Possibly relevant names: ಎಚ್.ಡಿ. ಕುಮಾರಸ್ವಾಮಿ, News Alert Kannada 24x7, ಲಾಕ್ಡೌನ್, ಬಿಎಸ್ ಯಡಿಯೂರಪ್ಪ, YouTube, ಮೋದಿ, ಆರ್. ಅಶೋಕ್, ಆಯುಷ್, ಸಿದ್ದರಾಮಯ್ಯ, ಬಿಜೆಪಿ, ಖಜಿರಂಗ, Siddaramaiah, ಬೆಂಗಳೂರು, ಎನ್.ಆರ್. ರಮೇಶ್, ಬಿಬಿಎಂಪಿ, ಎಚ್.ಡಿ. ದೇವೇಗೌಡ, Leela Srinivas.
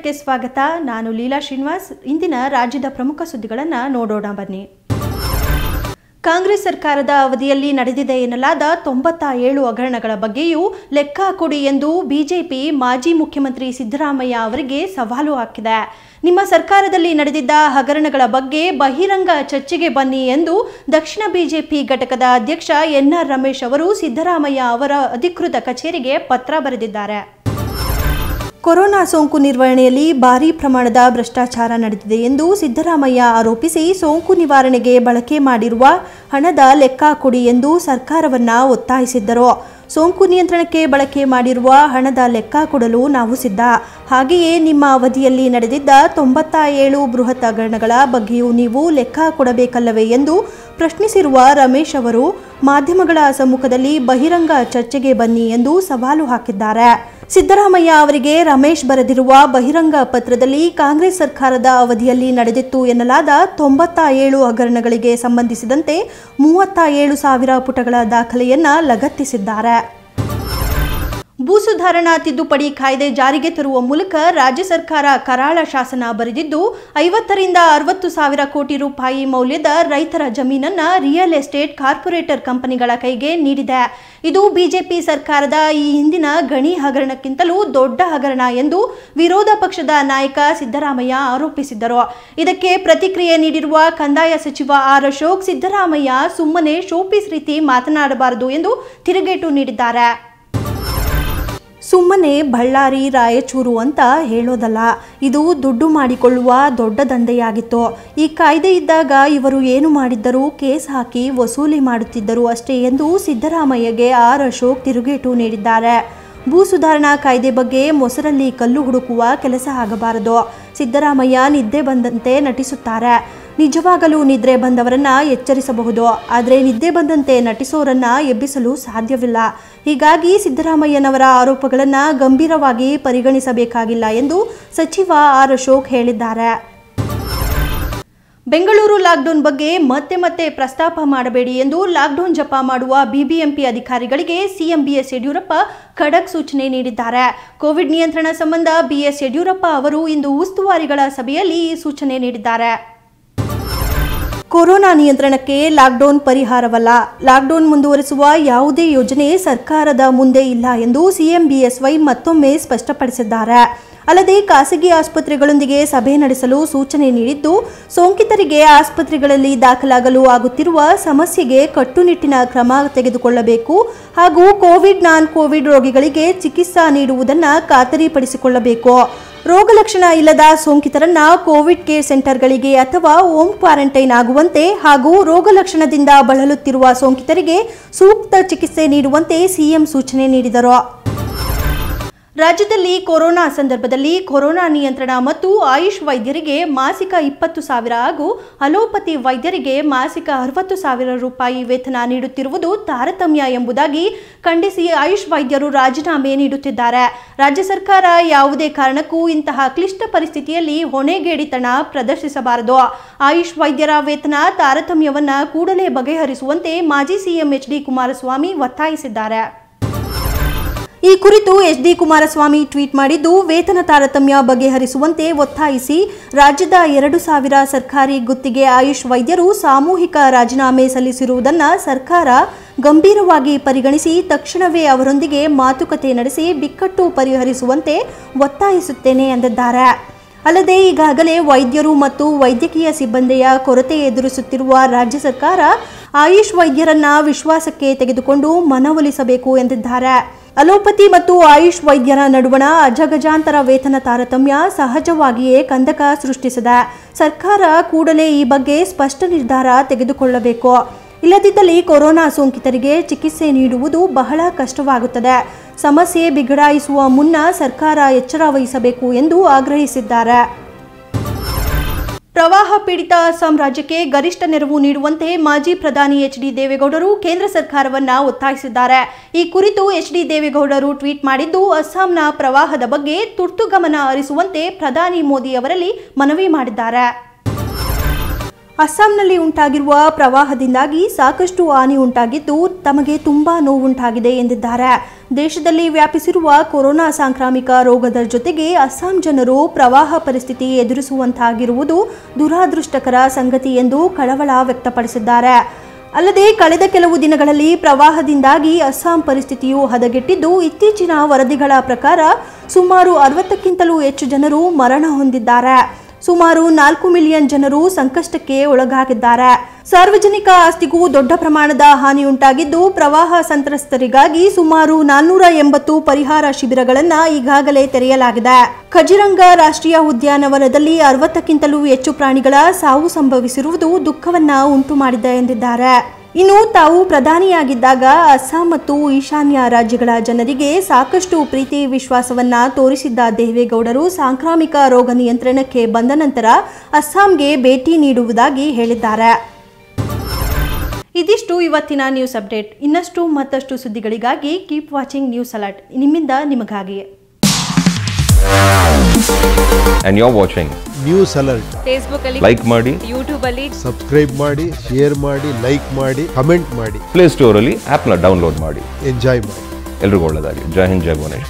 Bullet ಗೆ ಸ್ವಾಗತ. ನಾನು ಲೀಲಾ ಶ್ರೀನಿವಾಸ್. ಇಂದಿನ ರಾಜ್ಯದ ಪ್ರಮುಖ ಸುದ್ದಿಗಳನ್ನು ನೋಡೋಣ ಬನ್ನಿ. ಕಾಂಗ್ರೆಸ್ ಸರ್ಕಾರದ ಅವಧಿಯಲ್ಲಿ ನಡೆದಿದೆ ಎನ್ನಲಾದ 97 ಹಗರಣಗಳ ಬಗ್ಗೆಯೂ ಲೆಕ್ಕ ಕೊಡಿ ಎಂದು ಬಿಜೆಪಿ ಮಾಜಿ ಮುಖ್ಯಮಂತ್ರಿ ಸಿದ್ದರಾಮಯ್ಯ ಅವರಿಗೆ ಸವಾಲು ಹಾಕಿದೆ. ನಿಮ್ಮ ಸರ್ಕಾರದಲ್ಲಿ ನಡೆದಿದ್ದ ಹಗರಣಗಳ ಬಗ್ಗೆ ಬಹಿರಂಗ ಚರ್ಚೆಗೆ ಬನ್ನಿ ಎಂದು ದಕ್ಷಿಣ ಬಿಜೆಪಿ ಘಟಕದ ಅಧ್ಯಕ್ಷ ಎನ್.ಆರ್. ರಮೇಶ್ ಅವರು ಸಿದ್ದರಾಮಯ್ಯ ಅವರ ಅಧಿಕೃತ ಕಚೇರಿಗೆ ಪತ್ರ ಬರೆದಿದ್ದಾರೆ. ಕೊರೋನಾ ಸೋಂಕು ನಿರ್ವಹಣೆಯಲ್ಲಿ ಭಾರೀ ಪ್ರಮಾಣದ ಭ್ರಷ್ಟಾಚಾರ ನಡೆದಿದೆ ಎಂದು ಸಿದ್ದರಾಮಯ್ಯ ಆರೋಪಿಸಿ, ಸೋಂಕು ನಿವಾರಣೆಗೆ ಬಳಕೆ ಮಾಡಿರುವ ಹಣದ ಲೆಕ್ಕ ಕೊಡಿ ಎಂದು ಸರ್ಕಾರವನ್ನು ಒತ್ತಾಯಿಸಿದ್ದರು. ಸೋಂಕು ನಿಯಂತ್ರಣಕ್ಕೆ ಬಳಕೆ ಮಾಡಿರುವ ಹಣದ ಲೆಕ್ಕ ಕೊಡಲು ನಾವು ಸಿದ್ಧ, ಹಾಗೆಯೇ ನಿಮ್ಮ ಅವಧಿಯಲ್ಲಿ ನಡೆದಿದ್ದ 97 ಬೃಹತ್ ಹಗರಣಗಳ ಬಗ್ಗೆಯೂ ನೀವು ಲೆಕ್ಕ ಕೊಡಬೇಕಲ್ಲವೇ ಎಂದು ಪ್ರಶ್ನಿಸಿರುವ ರಮೇಶ್ ಅವರು, ಮಾಧ್ಯಮಗಳ ಸಮ್ಮುಖದಲ್ಲಿ ಬಹಿರಂಗ ಚರ್ಚೆಗೆ ಬನ್ನಿ ಎಂದು ಸವಾಲು ಹಾಕಿದ್ದಾರೆ. ಸಿದ್ದರಾಮಯ್ಯ ಅವರಿಗೆ ರಮೇಶ್ ಬರೆದಿರುವ ಬಹಿರಂಗ ಪತ್ರದಲ್ಲಿ ಕಾಂಗ್ರೆಸ್ ಸರ್ಕಾರದ ಅವಧಿಯಲ್ಲಿ ನಡೆದಿತ್ತು ಎನ್ನಲಾದ 97 ಹಗರಣಗಳಿಗೆ ಸಂಬಂಧಿಸಿದಂತೆ 37,000 ಪುಟಗಳ ದಾಖಲೆಯನ್ನು ಲಗತ್ತಿಸಿದ್ದಾರೆ. ಭೂಸುಧಾರಣಾ ತಿದ್ದುಪಡಿ ಕಾಯ್ದೆ ಜಾರಿಗೆ ತರುವ ಮೂಲಕ ರಾಜ್ಯ ಸರ್ಕಾರ ಕರಾಳ ಶಾಸನ ಬರೆದಿದ್ದು, 50,000 ರಿಂದ 60,000 ಕೋಟಿ ರೂಪಾಯಿ ಮೌಲ್ಯದ ರೈತರ ಜಮೀನನ್ನು ರಿಯಲ್ ಎಸ್ಟೇಟ್ ಕಾರ್ಪೊರೇಟರ್ ಕಂಪನಿಗಳ ಕೈಗೆ ನೀಡಿದೆ. ಇದು ಬಿಜೆಪಿ ಸರ್ಕಾರದ ಈ ಹಿಂದಿನ ಗಣಿ ಹಗರಣಕ್ಕಿಂತಲೂ ದೊಡ್ಡ ಹಗರಣ ಎಂದು ವಿರೋಧ ಪಕ್ಷದ ನಾಯಕ ಸಿದ್ದರಾಮಯ್ಯ ಆರೋಪಿಸಿದ್ದರು. ಇದಕ್ಕೆ ಪ್ರತಿಕ್ರಿಯೆ ನೀಡಿರುವ ಕಂದಾಯ ಸಚಿವ ಆರ್. ಅಶೋಕ್, ಸಿದ್ದರಾಮಯ್ಯ ಸುಮ್ಮನೆ ಶೋಪೀಸ್ ರೀತಿ ಮಾತನಾಡಬಾರದು ಎಂದು ತಿರುಗೇಟು ನೀಡಿದ್ದಾರೆ. ಸುಮ್ಮನೆ ಬಳ್ಳಾರಿ, ರಾಯಚೂರು ಅಂತ ಹೇಳೋದಲ್ಲ, ಇದು ದುಡ್ಡು ಮಾಡಿಕೊಳ್ಳುವ ದೊಡ್ಡ ದಂಧೆಯಾಗಿತ್ತು. ಈ ಕಾಯ್ದೆ ಇದ್ದಾಗ ಇವರು ಏನು ಮಾಡಿದ್ದರೂ ಕೇಸ್ ಹಾಕಿ ವಸೂಲಿ ಮಾಡುತ್ತಿದ್ದರು ಅಷ್ಟೇ ಎಂದು ಸಿದ್ದರಾಮಯ್ಯಗೆ ಆರ್. ಅಶೋಕ್ ತಿರುಗೇಟು ನೀಡಿದ್ದಾರೆ. ಭೂ ಸುಧಾರಣಾ ಕಾಯ್ದೆ ಬಗ್ಗೆ ಮೊಸರಲ್ಲಿ ಕಲ್ಲು ಹುಡುಕುವ ಕೆಲಸ ಆಗಬಾರದು. ಸಿದ್ದರಾಮಯ್ಯ ನಿದ್ದೆ ಬಂದಂತೆ ನಟಿಸುತ್ತಾರೆ. ನಿಜವಾಗಲೂ ನಿದ್ರೆ ಬಂದವರನ್ನ ಎಚ್ಚರಿಸಬಹುದು, ಆದರೆ ನಿದ್ದೆ ಬಂದಂತೆ ನಟಿಸೋರನ್ನ ಎಬ್ಬಿಸಲು ಸಾಧ್ಯವಿಲ್ಲ. ಹೀಗಾಗಿ ಸಿದ್ದರಾಮಯ್ಯನವರ ಆರೋಪಗಳನ್ನು ಗಂಭೀರವಾಗಿ ಪರಿಗಣಿಸಬೇಕಾಗಿಲ್ಲ ಎಂದು ಸಚಿವ ಆರ್. ಅಶೋಕ್ ಹೇಳಿದ್ದಾರೆ. ಬೆಂಗಳೂರು ಲಾಕ್ಡೌನ್ ಬಗ್ಗೆ ಮತ್ತೆ ಪ್ರಸ್ತಾಪ ಮಾಡಬೇಡಿ ಎಂದು ಲಾಕ್ಡೌನ್ ಜಪ ಮಾಡುವ ಬಿಬಿಎಂಪಿ ಅಧಿಕಾರಿಗಳಿಗೆ ಸಿಎಂ ಬಿಎಸ್ ಯಡಿಯೂರಪ್ಪ ಖಡಕ್ ಸೂಚನೆ ನೀಡಿದ್ದಾರೆ. ಕೋವಿಡ್ ನಿಯಂತ್ರಣ ಸಂಬಂಧ ಬಿಎಸ್ ಯಡಿಯೂರಪ್ಪ ಅವರು ಇಂದು ಉಸ್ತುವಾರಿಗಳ ಸಭೆಯಲ್ಲಿ ಈ ಸೂಚನೆ ನೀಡಿದ್ದಾರೆ. ಕೊರೋನಾ ನಿಯಂತ್ರಣಕ್ಕೆ ಲಾಕ್ಡೌನ್ ಪರಿಹಾರವಲ್ಲ, ಲಾಕ್ಡೌನ್ ಮುಂದುವರಿಸುವ ಯಾವುದೇ ಯೋಜನೆ ಸರ್ಕಾರದ ಮುಂದೆ ಇಲ್ಲ ಎಂದು ಸಿಎಂ ಬಿಎಸ್ವೈ ಮತ್ತೊಮ್ಮೆ ಸ್ಪಷ್ಟಪಡಿಸಿದ್ದಾರೆ. ಅಲ್ಲದೆ ಖಾಸಗಿ ಆಸ್ಪತ್ರೆಗಳೊಂದಿಗೆ ಸಭೆ ನಡೆಸಲು ಸೂಚನೆ ನೀಡಿದ್ದು, ಸೋಂಕಿತರಿಗೆ ಆಸ್ಪತ್ರೆಗಳಲ್ಲಿ ದಾಖಲಾಗಲು ಆಗುತ್ತಿರುವ ಸಮಸ್ಯೆಗೆ ಕಟ್ಟುನಿಟ್ಟಿನ ಕ್ರಮ ತೆಗೆದುಕೊಳ್ಳಬೇಕು ಹಾಗೂ ಕೋವಿಡ್, ನಾನ್ ಕೋವಿಡ್ ರೋಗಿಗಳಿಗೆ ಚಿಕಿತ್ಸೆ ನೀಡುವುದನ್ನು ಖಾತರಿಪಡಿಸಿಕೊಳ್ಳಬೇಕು. ರೋಗ ಲಕ್ಷಣ ಇಲ್ಲದ ಸೋಂಕಿತರನ್ನ ಕೋವಿಡ್ ಕೇರ್ ಸೆಂಟರ್ಗಳಿಗೆ ಅಥವಾ ಹೋಮ್ ಕ್ವಾರಂಟೈನ್ ಆಗುವಂತೆ ಹಾಗೂ ರೋಗ ಲಕ್ಷಣದಿಂದ ಬಳಲುತ್ತಿರುವ ಸೋಂಕಿತರಿಗೆ ಸೂಕ್ತ ಚಿಕಿತ್ಸೆ ನೀಡುವಂತೆ ಸಿಎಂ ಸೂಚನೆ ನೀಡಿದರು. ರಾಜ್ಯದಲ್ಲಿ ಕೊರೋನಾ ಸಂದರ್ಭದಲ್ಲಿ ಕೊರೋನಾ ನಿಯಂತ್ರಣ ಮತ್ತು ಆಯುಷ್ ವೈದ್ಯರಿಗೆ ಮಾಸಿಕ 20,000 ಹಾಗೂ ಅಲೋಪತಿ ವೈದ್ಯರಿಗೆ ಮಾಸಿಕ 60,000 ರೂಪಾಯಿ ವೇತನ ನೀಡುತ್ತಿರುವುದು ತಾರತಮ್ಯ ಎಂಬುದಾಗಿ ಖಂಡಿಸಿ ಆಯುಷ್ ವೈದ್ಯರು ರಾಜೀನಾಮೆ ನೀಡುತ್ತಿದ್ದಾರೆ. ರಾಜ್ಯ ಸರ್ಕಾರ ಯಾವುದೇ ಕಾರಣಕ್ಕೂ ಇಂತಹ ಕ್ಲಿಷ್ಟ ಪರಿಸ್ಥಿತಿಯಲ್ಲಿ ಹೊಣೆಗೇಡಿತನ ಪ್ರದರ್ಶಿಸಬಾರದು. ಆಯುಷ್ ವೈದ್ಯರ ವೇತನ ತಾರತಮ್ಯವನ್ನು ಕೂಡಲೇ ಬಗೆಹರಿಸುವಂತೆ ಮಾಜಿ ಸಿಎಂ ಎಚ್.ಡಿ. ಕುಮಾರಸ್ವಾಮಿ ಒತ್ತಾಯಿಸಿದ್ದಾರೆ. ಈ ಕುರಿತು ಎಸ್.ಡಿ. ಕುಮಾರಸ್ವಾಮಿ ಟ್ವೀಟ್ ಮಾಡಿದ್ದು, ವೇತನ ತಾರತಮ್ಯ ಬಗೆಹರಿಸುವಂತೆ ಒತ್ತಾಯಿಸಿ ರಾಜ್ಯದ 2,000 ಸರ್ಕಾರಿ ಗುತ್ತಿಗೆ ಆಯುಷ್ ವೈದ್ಯರು ಸಾಮೂಹಿಕ ರಾಜೀನಾಮೆ ಸಲ್ಲಿಸಿರುವುದನ್ನು ಸರ್ಕಾರ ಗಂಭೀರವಾಗಿ ಪರಿಗಣಿಸಿ ತಕ್ಷಣವೇ ಅವರೊಂದಿಗೆ ಮಾತುಕತೆ ನಡೆಸಿ ಬಿಕ್ಕಟ್ಟು ಪರಿಹರಿಸುವಂತೆ ಒತ್ತಾಯಿಸುತ್ತೇನೆ ಎಂದಿದ್ದಾರೆ. ಅಲ್ಲದೆ ಈಗಾಗಲೇ ವೈದ್ಯರು ಮತ್ತು ವೈದ್ಯಕೀಯ ಸಿಬ್ಬಂದಿಯ ಕೊರತೆ ಎದುರಿಸುತ್ತಿರುವ ರಾಜ್ಯ ಸರ್ಕಾರ ಆಯುಷ್ ವೈದ್ಯರನ್ನ ವಿಶ್ವಾಸಕ್ಕೆ ತೆಗೆದುಕೊಂಡು ಮನವೊಲಿಸಬೇಕು ಎಂದಿದ್ದಾರೆ. ಅಲೋಪತಿ ಮತ್ತು ಆಯುಷ್ ವೈದ್ಯರ ನಡುವಣ ಅಜಗಜಾಂತರ ವೇತನ ತಾರತಮ್ಯ ಸಹಜವಾಗಿಯೇ ಕಂದಕ ಸೃಷ್ಟಿಸಿದೆ. ಸರ್ಕಾರ ಕೂಡಲೇ ಈ ಬಗ್ಗೆ ಸ್ಪಷ್ಟ ನಿರ್ಧಾರ ತೆಗೆದುಕೊಳ್ಳಬೇಕು. ಇಲ್ಲದಿದ್ದಲ್ಲಿ ಕೊರೋನಾ ಸೋಂಕಿತರಿಗೆ ಚಿಕಿತ್ಸೆ ನೀಡುವುದು ಬಹಳ ಕಷ್ಟವಾಗುತ್ತದೆ. ಸಮಸ್ಯೆ ಬಿಗಡಾಯಿಸುವ ಮುನ್ನ ಸರ್ಕಾರ ಎಚ್ಚರ ವಹಿಸಬೇಕು ಎಂದು ಆಗ್ರಹಿಸಿದ್ದಾರೆ. ಪ್ರವಾಹ ಪೀಡಿತ ಅಸ್ಸಾಂ ರಾಜ್ಯಕ್ಕೆ ಗರಿಷ್ಠ ನೆರವು ನೀಡುವಂತೆ ಮಾಜಿ ಪ್ರಧಾನಿ ಎಚ್.ಡಿ. ದೇವೇಗೌಡರು ಕೇಂದ್ರ ಸರ್ಕಾರವನ್ನು ಒತ್ತಾಯಿಸಿದ್ದಾರೆ. ಈ ಕುರಿತು ಎಚ್.ಡಿ. ದೇವೇಗೌಡರು ಟ್ವೀಟ್ ಮಾಡಿದ್ದು, ಅಸ್ಸಾಂನ ಪ್ರವಾಹದ ಬಗ್ಗೆ ತುರ್ತು ಗಮನ ಹರಿಸುವಂತೆ ಪ್ರಧಾನಿ ಮೋದಿ ಅವರಲ್ಲಿ ಮನವಿ ಮಾಡಿದ್ದಾರೆ. ಅಸ್ಸಾಂನಲ್ಲಿ ಉಂಟಾಗಿರುವ ಪ್ರವಾಹದಿಂದಾಗಿ ಸಾಕಷ್ಟು ಹಾನಿ ಉಂಟಾಗಿದ್ದು ತಮಗೆ ತುಂಬಾ ನೋವುಂಟಾಗಿದೆ ಎಂದಿದ್ದಾರೆ. ದೇಶದಲ್ಲಿ ವ್ಯಾಪಿಸಿರುವ ಕೊರೋನಾ ಸಾಂಕ್ರಾಮಿಕ ರೋಗದ ಜೊತೆಗೆ ಅಸ್ಸಾಂ ಜನರು ಪ್ರವಾಹ ಪರಿಸ್ಥಿತಿ ಎದುರಿಸುವಂತಾಗಿರುವುದು ದುರಾದೃಷ್ಟಕರ ಸಂಗತಿ ಎಂದು ಕಳವಳ ವ್ಯಕ್ತಪಡಿಸಿದ್ದಾರೆ. ಅಲ್ಲದೆ ಕಳೆದ ಕೆಲವು ದಿನಗಳಲ್ಲಿ ಪ್ರವಾಹದಿಂದಾಗಿ ಅಸ್ಸಾಂ ಪರಿಸ್ಥಿತಿಯು ಹದಗೆಟ್ಟಿದ್ದು, ಇತ್ತೀಚಿನ ವರದಿಗಳ ಪ್ರಕಾರ ಸುಮಾರು 60ಕ್ಕಿಂತಲೂ ಹೆಚ್ಚು ಜನರು ಮರಣ ಹೊಂದಿದ್ದಾರೆ. ಸುಮಾರು 4 ಮಿಲಿಯನ್ ಜನರು ಸಂಕಷ್ಟಕ್ಕೆ ಒಳಗಾಗಿದ್ದಾರೆ. ಸಾರ್ವಜನಿಕ ಆಸ್ತಿಗೂ ದೊಡ್ಡ ಪ್ರಮಾಣದ ಹಾನಿಯುಂಟಾಗಿದ್ದು, ಪ್ರವಾಹ ಸಂತ್ರಸ್ತರಿಗಾಗಿ ಸುಮಾರು 480 ಪರಿಹಾರ ಶಿಬಿರಗಳನ್ನು ಈಗಾಗಲೇ ತೆರೆಯಲಾಗಿದೆ. ಖಜಿರಂಗ ರಾಷ್ಟ್ರೀಯ ಉದ್ಯಾನವನದಲ್ಲಿ 60ಕ್ಕಿಂತಲೂ ಹೆಚ್ಚು ಪ್ರಾಣಿಗಳ ಸಾವು ಸಂಭವಿಸಿರುವುದು ದುಃಖವನ್ನ ಉಂಟು ಮಾಡಿದೆ ಎಂದಿದ್ದಾರೆ. ಇನ್ನು ತಾವು ಪ್ರಧಾನಿಯಾಗಿದ್ದಾಗ ಅಸ್ಸಾಂ ಮತ್ತು ಈಶಾನ್ಯ ರಾಜ್ಯಗಳ ಜನರಿಗೆ ಸಾಕಷ್ಟು ಪ್ರೀತಿ ವಿಶ್ವಾಸವನ್ನ ತೋರಿಸಿದ್ದ ದೇವೇಗೌಡರು ಸಾಂಕ್ರಾಮಿಕ ರೋಗ ನಿಯಂತ್ರಣಕ್ಕೆ ಬಂದ ನಂತರ ಅಸ್ಸಾಂಗೆ ಭೇಟಿ ನೀಡುವುದಾಗಿ ಹೇಳಿದ್ದಾರೆ. ಇದಿಷ್ಟು ಇವತ್ತಿನ ನ್ಯೂಸ್ ಅಪ್ಡೇಟ್. ಇನ್ನಷ್ಟು ಮತ್ತಷ್ಟು ಸುದ್ದಿಗಳಿಗಾಗಿ ಕೀಪ್ ವಾಚಿಂಗ್ ನ್ಯೂಸ್ ಅಲರ್ಟ್, ನಿಮ್ಮಿಂದ ನಿಮಗಾಗಿ. And you're watching News Alert. Facebook alli like maadi, YouTube alli subscribe maadi, share maadi, like maadi, comment maadi, Play Store alli app na download maadi, enjoy maadi. Ellarigu olledagli. Jai Hind, Jai Bhuvanesh.